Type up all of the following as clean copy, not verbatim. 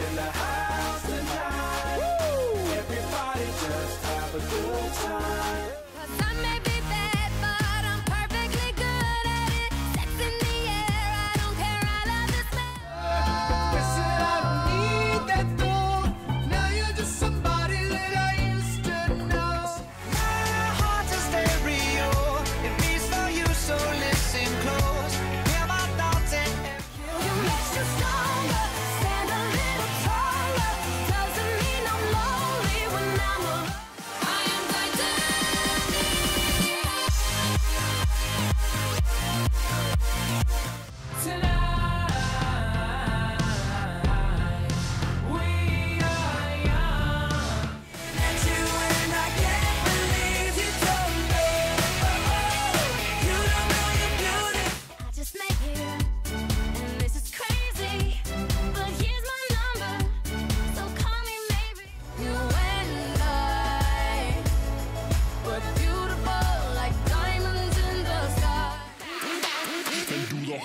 In the house tonight. Woo! Everybody just have a good time. 'Cause I may be bad, but I'm perfectly good at it. Sex in the air, I don't care, I love the smell. I said I don't need that thought. Now you're just somebody that I used to know. My heart's a stereo, it beats for you, so listen close. Hear my thoughts and everything. You make you stronger.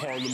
Harlem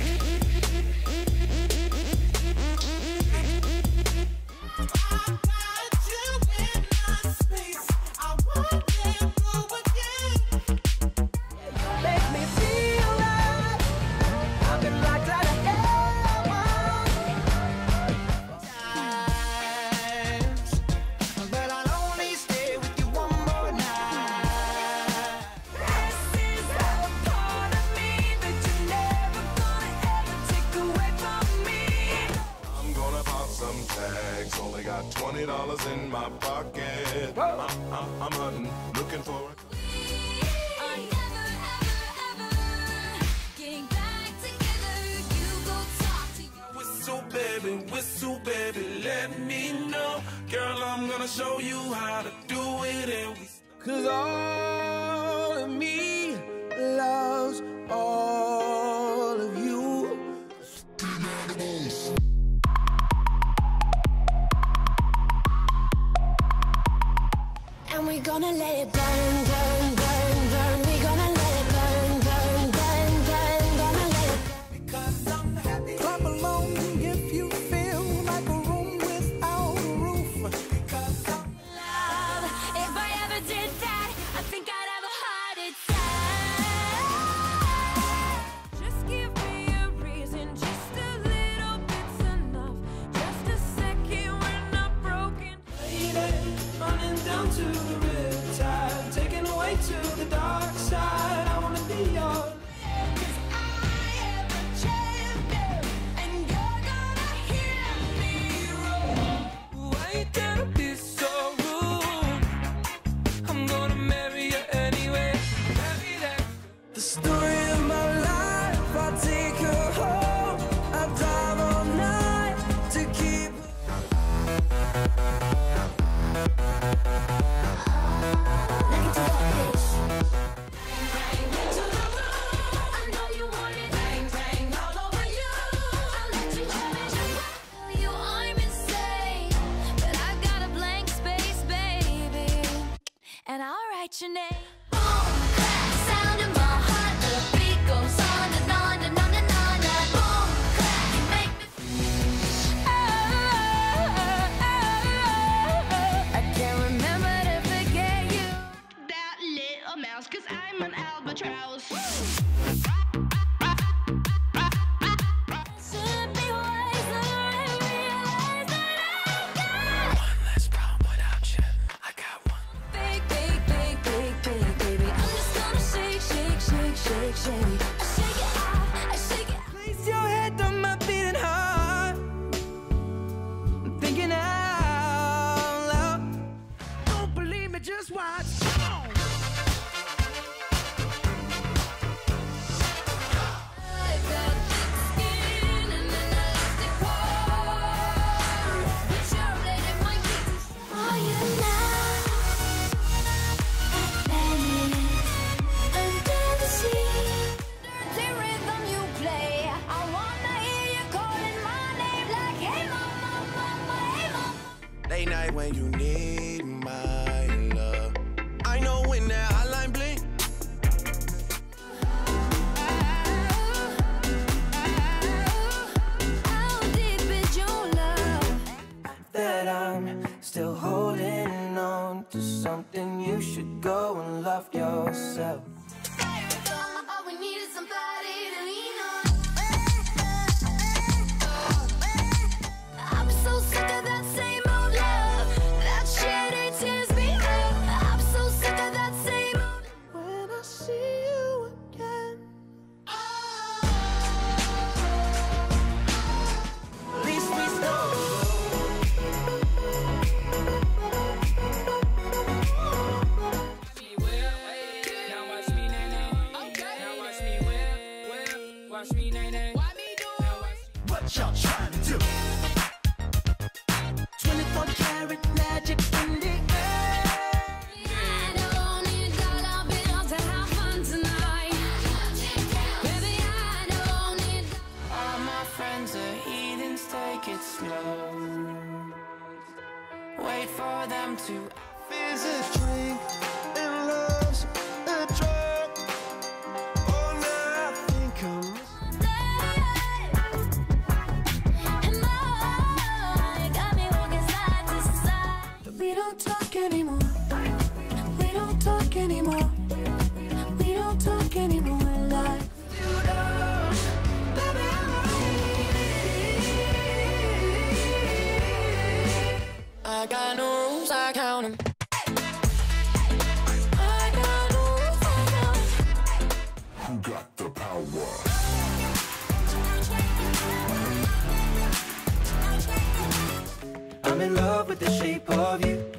Only got $20 in my pocket. I'm hunting, looking for it. I never, ever getting back together. You go talk to you. Whistle, baby, let me know. Girl, I'm gonna show you how to do it. And 'cause all of me loves all of you. We're gonna let it burn, burn, burn, burn. We're gonna let it burn, burn, burn, burn. Gonna let it burn. Because I'm happy. Clap along if you feel like a room without a roof. Because I'm love. If I ever did that, I think I'd have a heart attack. Just give me a reason, just a little bit's enough. Just a second, we're not broken. Lady, running down to the river. Taken away to the dark side. I wanna be your man, 'cause I am a champion, and you're gonna hear me roar. Why you gotta be so rude? I'm gonna marry you anyway. Marry that. The story of my life, I'll take her home. I'll drive all night to keep your name. Boom, clap, sound in my heart. The beat goes on and on and on and on. Boom, clap, you make me feel. Oh. I can't remember to forget you. That little mouse, 'cause I'm an albatross. Woo! Baby, I'm just why it's strong. Late night when you need my love, I know when that hotline blink. How deep is your love? That I'm still holding on to something. You should go and love yourself. All we need is somebody to lean on. I'm so sick of that same. Watch me, nay, nay. Why me do it? What y'all trying to do? 24 karat magic in the air. I don't need dollar bills to have fun tonight. Baby, I don't need. All my friends are heathens, take it slow. Wait for them to. There's a drink. I got no rules, I count 'em. I got no rules, I count 'em. Who got the power? I'm in love with the shape of you.